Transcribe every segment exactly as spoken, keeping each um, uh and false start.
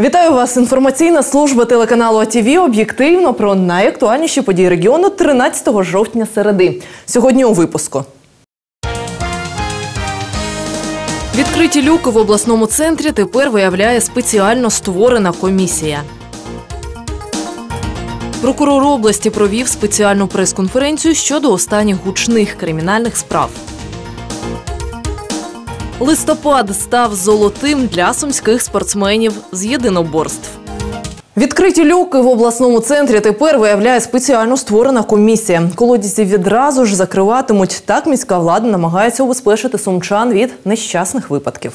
Вітаю вас. Інформаційна служба телеканалу АТВ об'єктивно про найактуальніші події регіону тринадцятого жовтня середи. Сьогодні у випуску. Відкриті люки в обласному центрі тепер виявляє спеціально створена комісія. Прокурор області провів спеціальну прес-конференцію щодо останніх гучних кримінальних справ. Листопад став золотим для сумських спортсменів з єдиноборств. Відкриті люки в обласному центрі тепер виявляє спеціально створена комісія. Колодязі відразу ж закриватимуть. Так міська влада намагається убезпечити сумчан від нещасних випадків.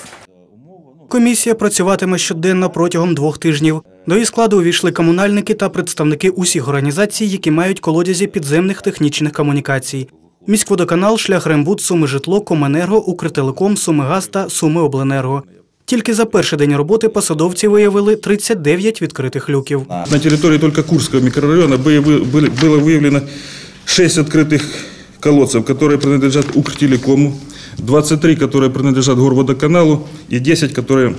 Комісія працюватиме щоденно протягом двох тижнів. До її складу увійшли комунальники та представники усіх організацій, які мають колодязі підземних технічних комунікацій. Міськводоканал, шлях Рембуд, Сумижитло, Коменерго, Укртелеком, Сумигаз та Сумиобленерго. Тільки за перший день роботи посадовці виявили тридцять дев'ять відкритих люків. На території тільки Курського мікрорайону було виявлено шість відкритих колодців, які принадлежать Укртелекому, двадцять три, які принадлежать Горводоканалу і десять, які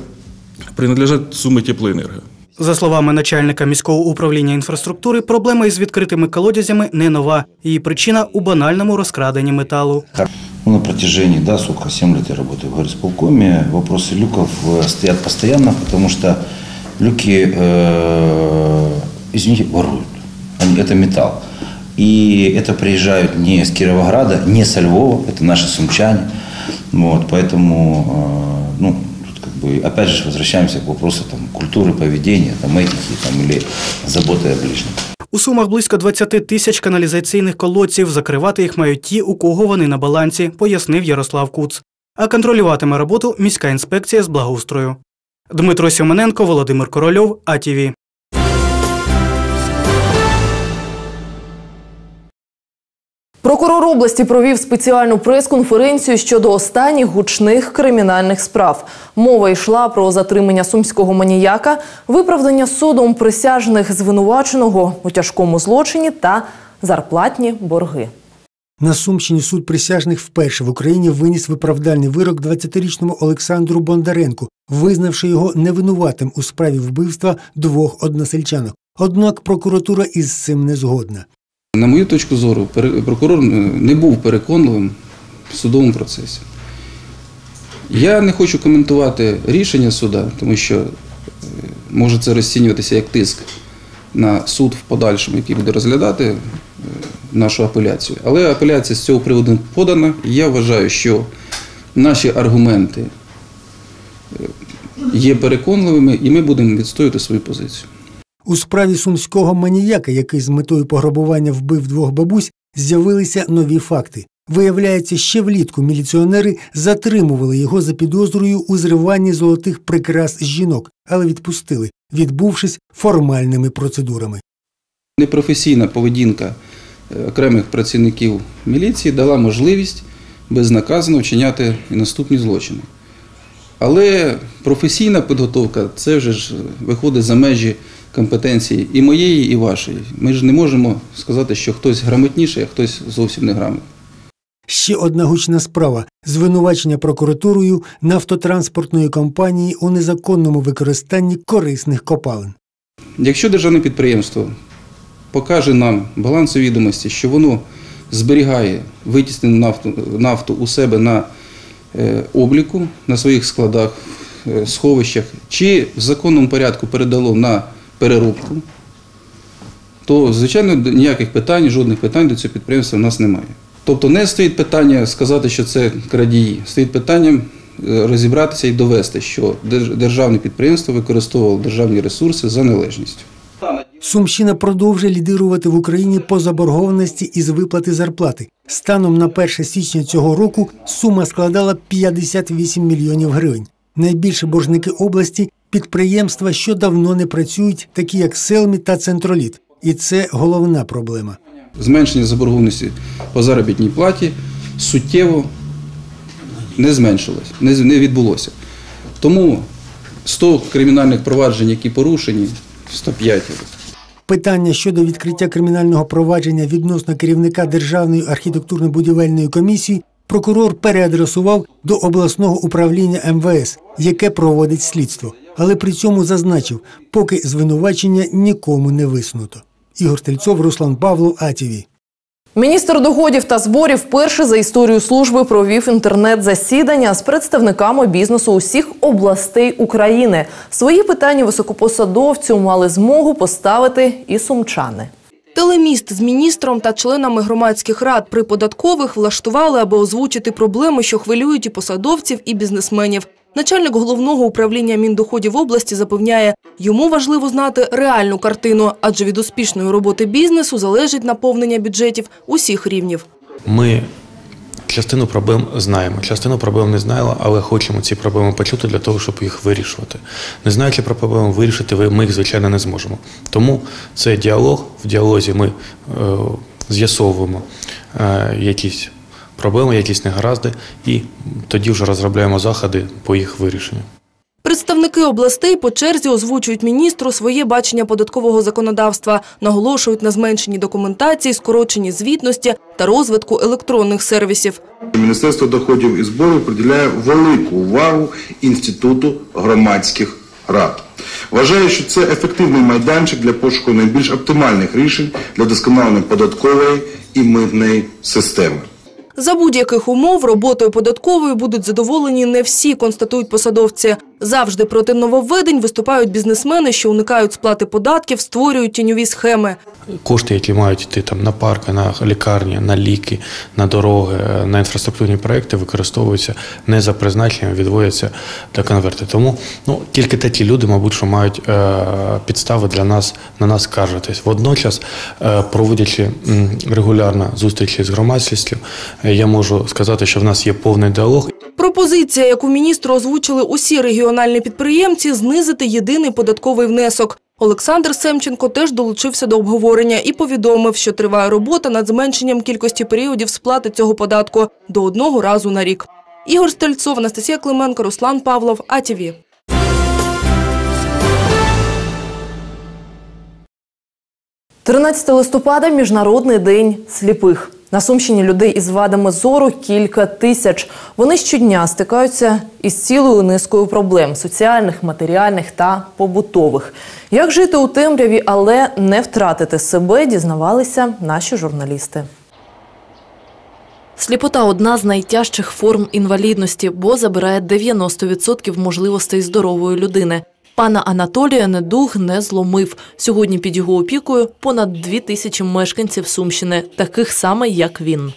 принадлежать Сумитеплоенерго. За словами начальника міського управління інфраструктури, проблема із відкритими колодязями не нова. Її причина – у банальному розкраденні металу. На протяжении, да, сколько, сім років я работаю в горисполкоме, вопросы люков стоят постоянно, потому что люки, э, из них воруют. Они, это металл. И это приезжают не из Кировограда, не со Львова, это наши сумчане. Вот, поэтому, э, ну, опять же, возвращаемся к вопросу там, культуры, поведения, там, этики там, или заботы о ближнем. У Сумах близько двадцять тисяч каналізаційних колодців. Закривати їх мають ті, у кого вони на балансі, пояснив Ярослав Куц. А контролюватиме роботу міська інспекція з благоустрою. Дмитро Сьомененко, Володимир Корольов, АТВ. Прокурор області провів спеціальну прес-конференцію щодо останніх гучних кримінальних справ. Мова йшла про затримання сумського маніяка, виправдання судом присяжних звинуваченого у тяжкому злочині та зарплатні борги. На Сумщині суд присяжних вперше в Україні виніс виправдальний вирок двадцятирічному Олександру Бондаренку, визнавши його невинуватим у справі вбивства двох односельчанок. Однак прокуратура із цим не згодна. На мою точку зору, прокурор не був переконливим в судовому процесі. Я не хочу коментувати рішення суду, тому що може це розцінюватися як тиск на суд в подальшому, який буде розглядати нашу апеляцію. Але апеляція з цього приводу подана. Я вважаю, що наші аргументи є переконливими і ми будемо відстоювати свою позицію. У справі сумського маніяка, який з метою пограбування вбив двох бабусь, з'явилися нові факти. Виявляється, ще влітку міліціонери затримували його за підозрою у зриванні золотих прикрас жінок, але відпустили, відбувшись формальними процедурами. Непрофесійна поведінка окремих працівників міліції дала можливість безнаказано вчиняти і наступні злочини. Але професійна підготовка – це вже ж виходить за межі компетенції і моєї, і вашої. Ми ж не можемо сказати, що хтось грамотніший, а хтось зовсім не грамотний. Ще одна гучна справа – звинувачення прокуратурою нафтотранспортної компанії у незаконному використанні корисних копалин. Якщо державне підприємство покаже нам балансові відомості, що воно зберігає витіснену нафту, нафту у себе на обліку, на своїх складах, сховищах, чи в законному порядку передало на переробку, то, звичайно, ніяких питань, жодних питань до цього підприємства в нас немає. Тобто не стоїть питання сказати, що це крадії, стоїть питання розібратися і довести, що державне підприємство використовувало державні ресурси за належністю. Сумщина продовжує лідирувати в Україні по заборгованості із виплати зарплати. Станом на перше січня цього року сума складала п'ятдесят вісім мільйонів гривень. Найбільші боржники області – підприємства, що давно не працюють, такі як Селмі та Центроліт. І це головна проблема. Зменшення заборгованості по заробітній платі суттєво не зменшилось, не відбулося. Тому сто кримінальних проваджень, які порушені, сто п'ять. Питання щодо відкриття кримінального провадження відносно керівника Державної архітектурно-будівельної комісії прокурор переадресував до обласного управління ем ве ес, яке проводить слідство. Але при цьому зазначив, поки звинувачення нікому не висунуто. Ігор Тільцов, Руслан Павлов, а те ве. Міністр доходів та зборів вперше за історію служби провів інтернет-засідання з представниками бізнесу усіх областей України. Свої питання високопосадовцю мали змогу поставити і сумчани. Телеміст з міністром та членами громадських рад при податкових влаштували, аби озвучити проблеми, що хвилюють і посадовців, і бізнесменів. Начальник головного управління Міндоходів області запевняє, йому важливо знати реальну картину, адже від успішної роботи бізнесу залежить наповнення бюджетів усіх рівнів. Ми частину проблем знаємо, частину проблем не знаємо, але хочемо ці проблеми почути для того, щоб їх вирішувати. Не знаючи про проблеми, вирішити ми їх, звичайно, не зможемо. Тому це діалог, в діалозі ми е, з'ясовуємо е, якісь проблеми, якісь негаразди, і тоді вже розробляємо заходи по їх вирішенню. Представники областей по черзі озвучують міністру своє бачення податкового законодавства, наголошують на зменшенні документації, скороченні звітності та розвитку електронних сервісів. Міністерство доходів і зборів приділяє велику увагу інституту громадських рад. Вважаю, що це ефективний майданчик для пошуку найбільш оптимальних рішень для досконалення податкової і митної системи. За будь-яких умов роботою податкової будуть задоволені не всі, констатують посадовці. Завжди проти нововведень виступають бізнесмени, що уникають сплати податків, створюють тіньові схеми. Кошти, які мають йти там на парки, на лікарні, на ліки, на дороги, на інфраструктурні проекти, використовуються не за призначенням, відводяться до конверти. Тому ну, тільки такі люди, мабуть, що мають е, підстави для нас, на нас скаржитись. Водночас, е, проводячи регулярно зустрічі з громадськістю, е, я можу сказати, що в нас є повний діалог. Пропозиція, яку міністру озвучили усі регіональні підприємці, знизити єдиний податковий внесок. Олександр Семченко теж долучився до обговорення і повідомив, що триває робота над зменшенням кількості періодів сплати цього податку до одного разу на рік. Ігор Стельцов, Анастасія Клименко, Руслан Павлов, а те ве. тринадцятого листопада – Міжнародний день сліпих. На Сумщині людей із вадами зору кілька тисяч. Вони щодня стикаються із цілою низкою проблем – соціальних, матеріальних та побутових. Як жити у темряві, але не втратити себе, дізнавалися наші журналісти. Сліпота – одна з найтяжчих форм інвалідності, бо забирає дев'яносто відсотків можливостей здорової людини. Пана Анатолія недуг не зломив. Сьогодні під його опікою понад дві тисячі мешканців Сумщини, таких саме, як він.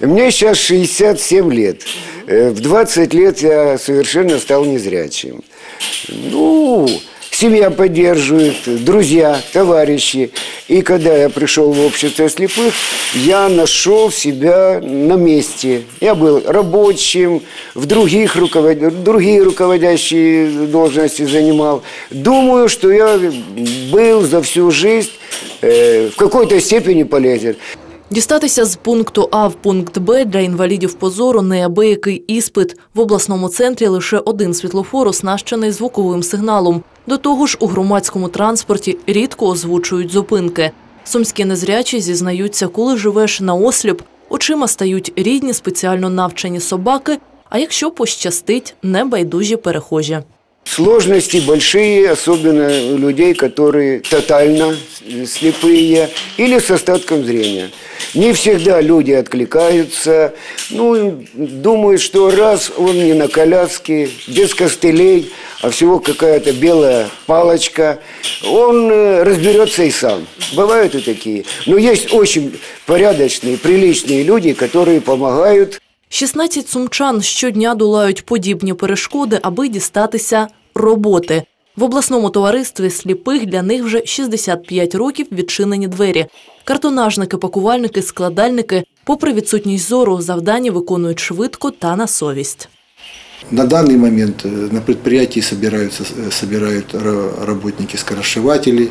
Мені зараз шістдесят сім років. В двадцять років я совершенно став незрячим. Ну, сім'я підтримує, друзі, товариші. І коли я прийшов в общество сліпих, я знайшов себе на місці. Я був робочим, в других руководящих должностях займав. Думаю, що я був за всю життя в якійсь степені полезен. Дістатися з пункту А в пункт Б для інвалідів по зору – неабиякий іспит. В обласному центрі лише один світлофор оснащений звуковим сигналом. До того ж, у громадському транспорті рідко озвучують зупинки. Сумські незрячі зізнаються, коли живеш наосліп, очима стають рідні, спеціально навчені собаки, а якщо пощастить – небайдужі перехожі. Сложности большие, особенно у людей, которые тотально слепые или с остатком зрения. Не всегда люди откликаются, ну, думают, что раз он не на коляске, без костылей, а всего какая-то белая палочка, он разберется и сам. Бывают и такие. Но есть очень порядочные, приличные люди, которые помогают. шістнадцять сумчан щодня долають подібні перешкоди, аби дістатися роботи. В обласному товаристві сліпих для них вже шістдесят п'ять років відчинені двері. Картонажники, пакувальники, складальники, попри відсутність зору, завдання виконують швидко та на совість. На данный момент на предприятии собираются, собирают работники скоросшивателей.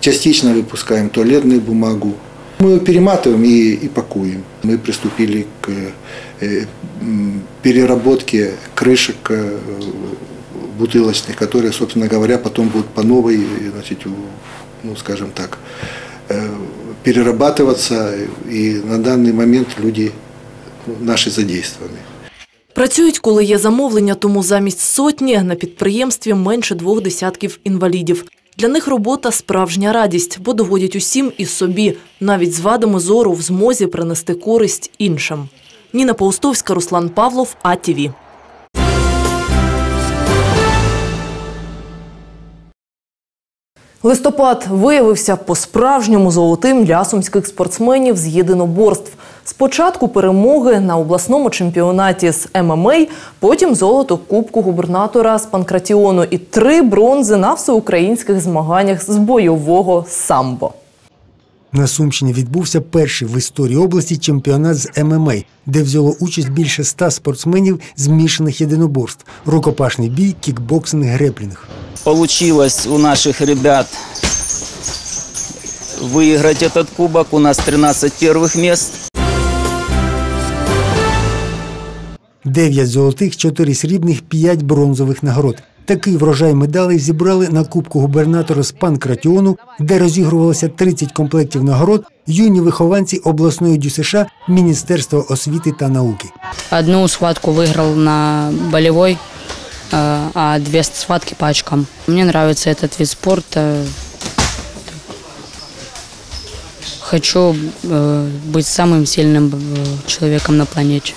Частично выпускаем туалетную бумагу. Мы перематываем и, и пакуем. Мы приступили к э, переработке крышек э, бутылочных, которые, собственно говоря, потом будут по новой, значит, ну, скажем так, э, перерабатываться. И на данный момент люди наші задействовані. Працюють, коли є замовлення, тому замість сотні на підприємстві менше двох десятків інвалідів. Для них робота – справжня радість, бо доводять усім і собі, навіть з вадами зору в змозі принести користь іншим. Ніна Поустовська, Руслан Павлов, А Т В. Листопад виявився по-справжньому золотим для сумських спортсменів з єдиноборств. Спочатку перемоги на обласному чемпіонаті з М М А, потім золото Кубку губернатора з Панкратіону і три бронзи на всеукраїнських змаганнях з бойового самбо. На Сумщині відбувся перший в історії області чемпіонат з М М А, де взяло участь більше ста спортсменів змішаних єдиноборств – рукопашний бій, кікбоксинг, греплінг. Получилось у наших ребят выиграть этот кубок. У нас тринадцать первых мест. дев'ять золотих, чотири срібних, п'ять бронзових нагород. Такий врожай медалей зібрали на Кубку губернатора з Панкратіону, де розігрувалося тридцять комплектів нагород юні вихованці обласної Д Ю С Ш Міністерства освіти та науки. Одну схватку виграв на болівій, а две схватки по очкам. Мне нравится этот вид спорта. Хочу быть самым сильным человеком на планете.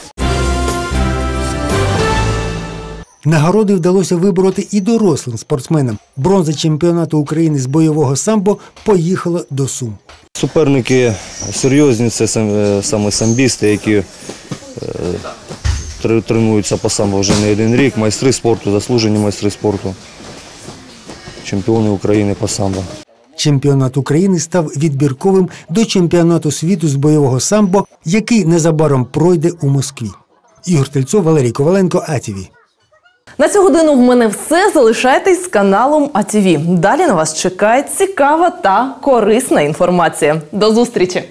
Нагороди вдалося вибороти і дорослим спортсменам. Бронза чемпіонату України з бойового самбо поїхала до Сум. Суперники серйозні, це саме самбісти, які тренуються по самбо вже не один рік, майстри спорту, заслужені майстри спорту, чемпіони України по самбо. Чемпіонат України став відбірковим до чемпіонату світу з бойового самбо, який незабаром пройде у Москві. Ігор Тільцов, Валерій Коваленко, А Т В. На цю годину в мене все. Залишайтесь з каналом А Т В. Далі на вас чекає цікава та корисна інформація. До зустрічі!